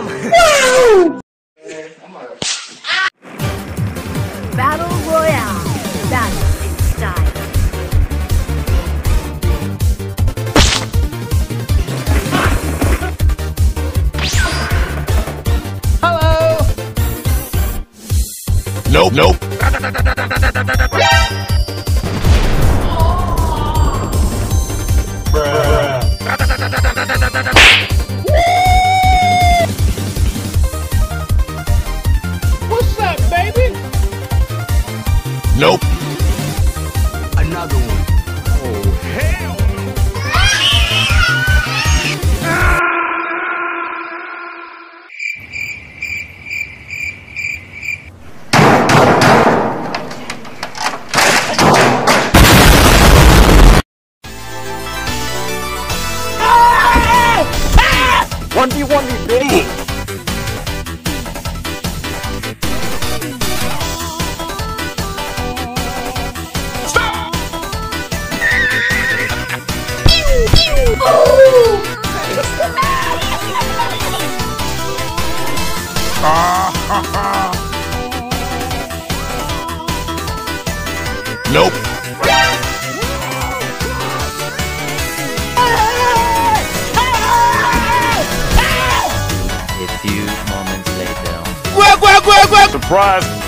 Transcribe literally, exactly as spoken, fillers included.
them. Battle Royale. Battle in style. Hello. Nope, nope. What's up, baby? Nope. Another one. Oh, hell no. What do you want me to do? Stop! Nope. Surprise!